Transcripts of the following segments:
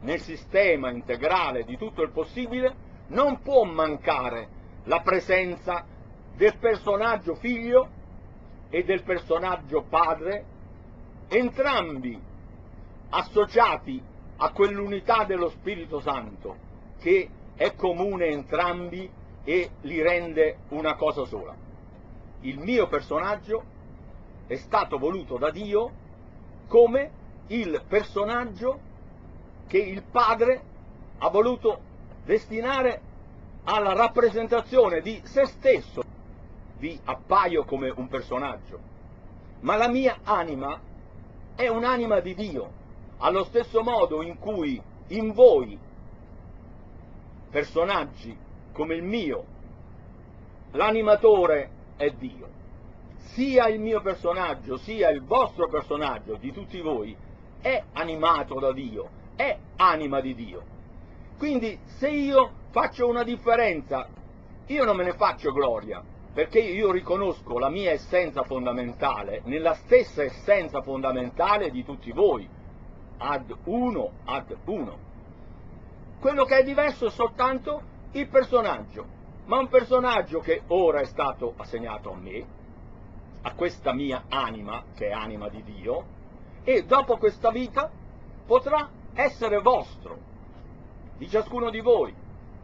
nel sistema integrale di tutto il possibile, non può mancare la presenza del personaggio figlio e del personaggio padre, entrambi associati a quell'unità dello Spirito Santo che è comune a entrambi e li rende una cosa sola. Il mio personaggio è stato voluto da Dio come il personaggio che il Padre ha voluto destinare alla rappresentazione di se stesso. Vi appaio come un personaggio, ma la mia anima è un'anima di Dio, allo stesso modo in cui in voi, personaggi come il mio, l'animatore è Dio. Sia il mio personaggio, sia il vostro personaggio, di tutti voi, è animato da Dio, è anima di Dio. Quindi se io faccio una differenza, io non me ne faccio gloria, perché io riconosco la mia essenza fondamentale nella stessa essenza fondamentale di tutti voi, ad uno ad uno. Quello che è diverso è soltanto il personaggio, ma un personaggio che ora è stato assegnato a me, a questa mia anima, che è anima di Dio, e dopo questa vita potrà essere vostro, di ciascuno di voi,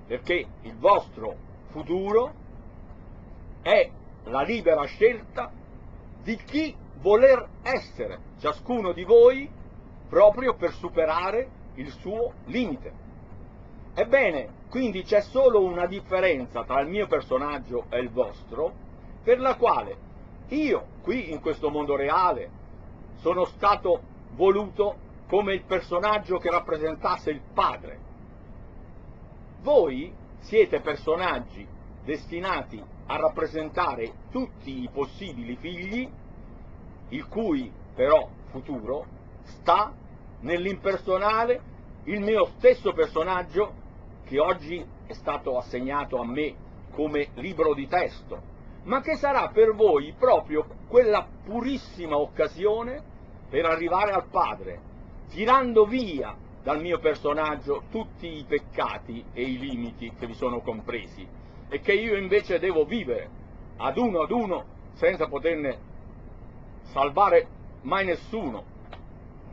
perché il vostro futuro è la libera scelta di chi voler essere, ciascuno di voi, proprio per superare il suo limite. Ebbene, quindi c'è solo una differenza tra il mio personaggio e il vostro, per la quale io, qui in questo mondo reale, sono stato voluto come il personaggio che rappresentasse il Padre. Voi siete personaggi destinati a rappresentare tutti i possibili figli, il cui però futuro sta nell'impersonare il mio stesso personaggio che oggi è stato assegnato a me come libro di testo, ma che sarà per voi proprio quella purissima occasione per arrivare al Padre, tirando via dal mio personaggio tutti i peccati e i limiti che vi sono compresi e che io invece devo vivere ad uno senza poterne salvare mai nessuno,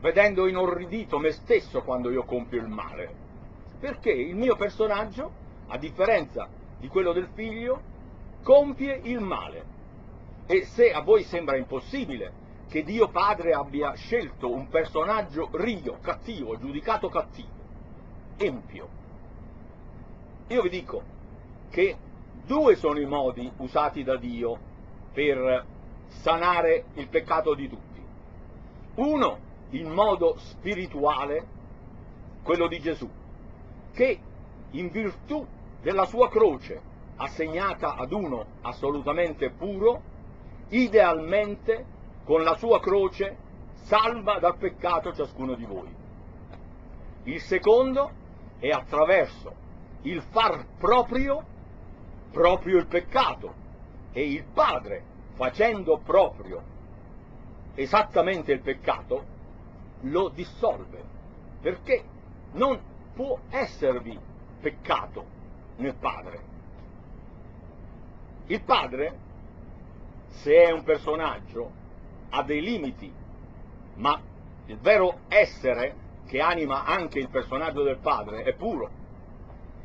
vedendo inorridito me stesso quando io compio il male, perché il mio personaggio, a differenza di quello del figlio, compie il male. E se a voi sembra impossibile che Dio Padre abbia scelto un personaggio rio, cattivo, giudicato cattivo, empio, io vi dico che due sono i modi usati da Dio per sanare il peccato di tutti. Uno, il modo spirituale, quello di Gesù, che in virtù della sua croce assegnata ad uno assolutamente puro, idealmente con la sua croce salva dal peccato ciascuno di voi. Il secondo è attraverso il far proprio il peccato, e il Padre, facendo proprio esattamente il peccato, lo dissolve, perché non può esservi peccato nel Padre. Il Padre, se è un personaggio, ha dei limiti, ma il vero essere che anima anche il personaggio del Padre è puro,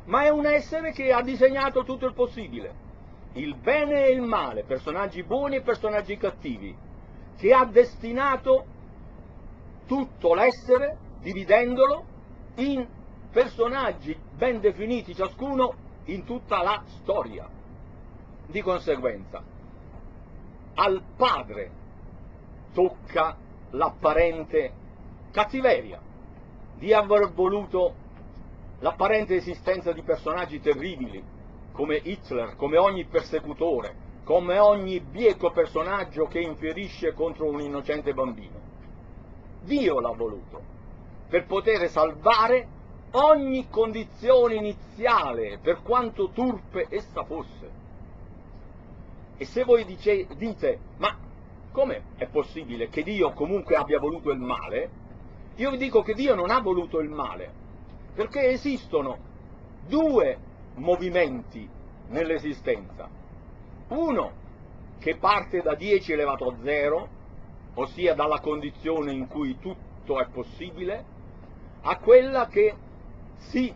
ma è un essere che ha disegnato tutto il possibile, il bene e il male, personaggi buoni e personaggi cattivi, che ha destinato tutto l'essere, dividendolo in personaggi ben definiti ciascuno in tutta la storia. Di conseguenza, al Padre tocca l'apparente cattiveria di aver voluto l'apparente esistenza di personaggi terribili come Hitler, come ogni persecutore, come ogni bieco personaggio che infierisce contro un innocente bambino. Dio l'ha voluto per poter salvare ogni condizione iniziale, per quanto turpe essa fosse. E se voi dite, ma come è possibile che Dio comunque abbia voluto il male? Io vi dico che Dio non ha voluto il male, perché esistono due movimenti nell'esistenza. Uno che parte da 10 elevato a 0, ossia dalla condizione in cui tutto è possibile, a quella che si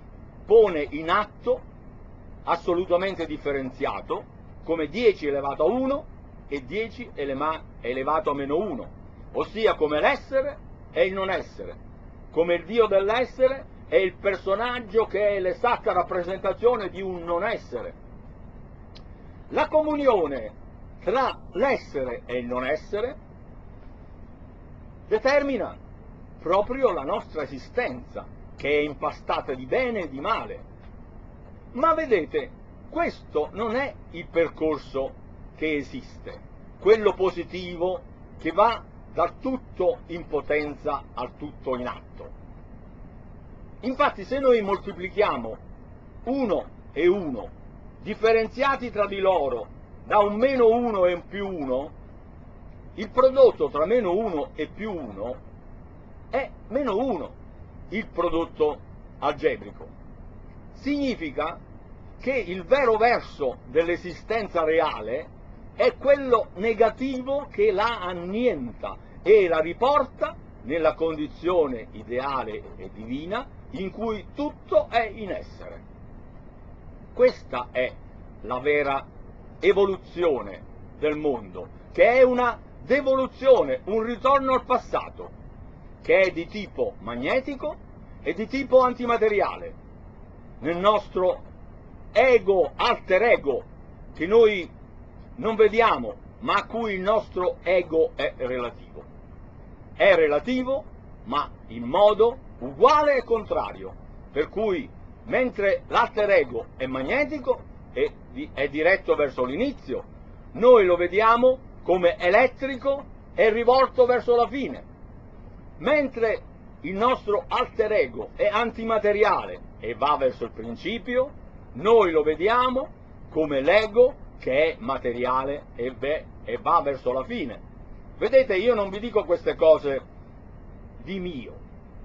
pone in atto assolutamente differenziato, come 10 elevato a 1 e 10 elevato a meno 1, ossia come l'essere e il non essere, come il Dio dell'essere e il personaggio che è l'esatta rappresentazione di un non essere. La comunione tra l'essere e il non essere determina proprio la nostra esistenza, che è impastata di bene e di male. Ma vedete, questo non è il percorso che esiste, quello positivo che va dal tutto in potenza al tutto in atto. Infatti, se noi moltiplichiamo 1 e 1, differenziati tra di loro da un meno 1 e un più 1, il prodotto tra meno 1 e più 1 è meno 1, il prodotto algebrico. Significa che il vero verso dell'esistenza reale è quello negativo che la annienta e la riporta nella condizione ideale e divina in cui tutto è in essere. Questa è la vera evoluzione del mondo, che è una devoluzione, un ritorno al passato, che è di tipo magnetico e di tipo antimateriale. Nel nostro ego, alter ego, che noi non vediamo, ma a cui il nostro ego è relativo. È relativo, ma in modo uguale e contrario, per cui mentre l'alter ego è magnetico e è diretto verso l'inizio, noi lo vediamo come elettrico è rivolto verso la fine, mentre il nostro alter ego è antimateriale e va verso il principio, noi lo vediamo come l'ego che è materiale e va verso la fine. Vedete, io non vi dico queste cose di mio,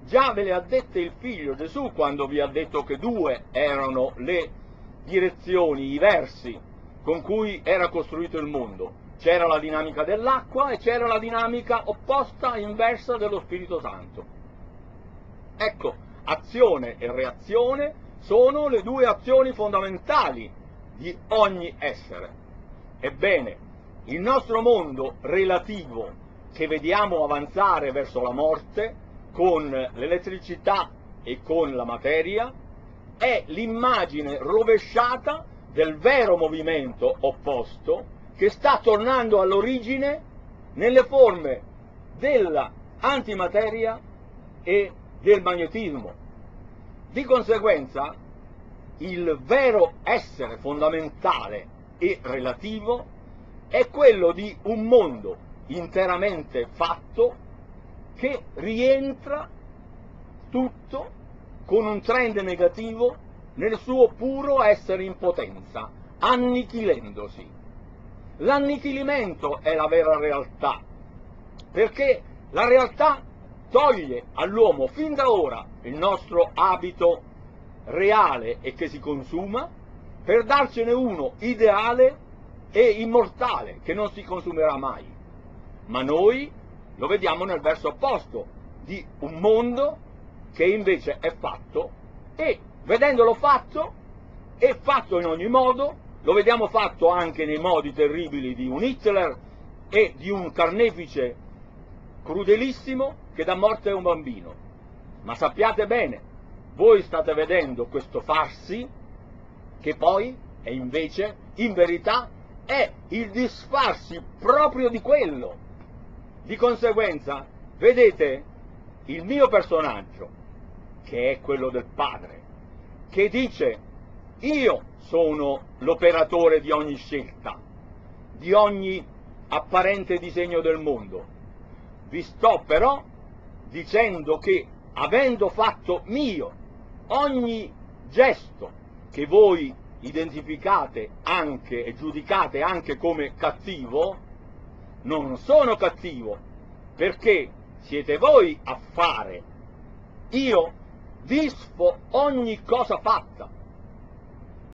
già ve le ha dette il figlio Gesù quando vi ha detto che due erano le direzioni, i versi con cui era costruito il mondo. C'era la dinamica dell'acqua e c'era la dinamica opposta, inversa, dello Spirito Santo. Ecco, azione e reazione sono le due azioni fondamentali di ogni essere. Ebbene, il nostro mondo relativo, che vediamo avanzare verso la morte con l'elettricità e con la materia, è l'immagine rovesciata del vero movimento opposto, che sta tornando all'origine nelle forme dell'antimateria e del magnetismo. Di conseguenza, il vero essere fondamentale e relativo è quello di un mondo interamente fatto che rientra tutto con un trend negativo nel suo puro essere in potenza, annichilendosi. L'annichilimento è la vera realtà, perché la realtà toglie all'uomo fin da ora il nostro abito reale e che si consuma, per darcene uno ideale e immortale che non si consumerà mai. Ma noi lo vediamo nel verso opposto, di un mondo che invece è fatto, e vedendolo fatto e fatto in ogni modo, lo vediamo fatto anche nei modi terribili di un Hitler e di un carnefice crudelissimo che dà morte a un bambino. Ma sappiate bene, voi state vedendo questo farsi, che poi è invece, in verità, è il disfarsi proprio di quello. Di conseguenza, vedete, il mio personaggio, che è quello del padre, che dice: io sono l'operatore di ogni scelta, di ogni apparente disegno del mondo. Vi sto però dicendo che, avendo fatto mio ogni gesto che voi identificate anche e giudicate anche come cattivo, non sono cattivo, perché siete voi a fare. Io vispo ogni cosa fatta.